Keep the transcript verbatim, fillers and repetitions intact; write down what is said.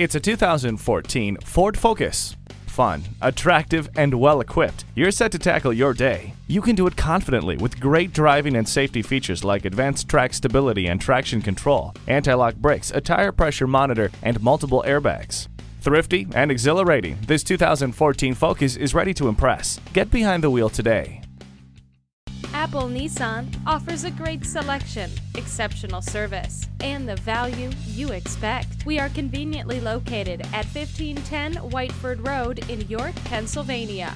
It's a two thousand fourteen Ford Focus. Fun, attractive, and well-equipped, you're set to tackle your day. You can do it confidently with great driving and safety features like advanced track stability and traction control, anti-lock brakes, a tire pressure monitor, and multiple airbags. Thrifty and exhilarating, this two thousand fourteen Focus is ready to impress. Get behind the wheel today. Apple Nissan offers a great selection, exceptional service, and the value you expect. We are conveniently located at fifteen ten Whiteford Road in York, Pennsylvania.